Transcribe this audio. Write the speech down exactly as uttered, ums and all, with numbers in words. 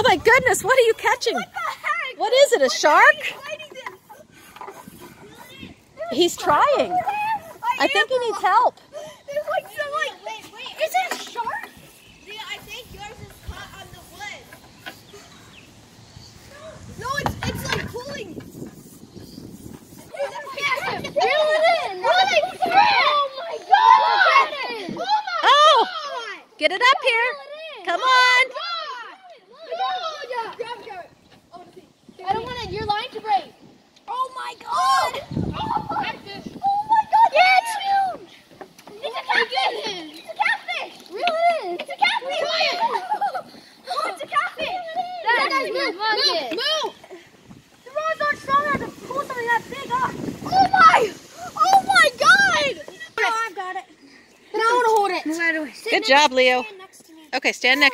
Oh my goodness, what are you catching? What the heck? What is it, a what shark? He's trying. I think he needs help. There's like some like, wait, wait, wait. Is it a shark? Yeah, I think yours is caught on the wood. No, it's it's like pulling. Reel it in. Oh my god! Oh my oh. god! Get it up here. Come on. Grab it, grab it. I don't want it, your line to break. Oh my god! Oh my god! Good job, Leo. Okay, stand next.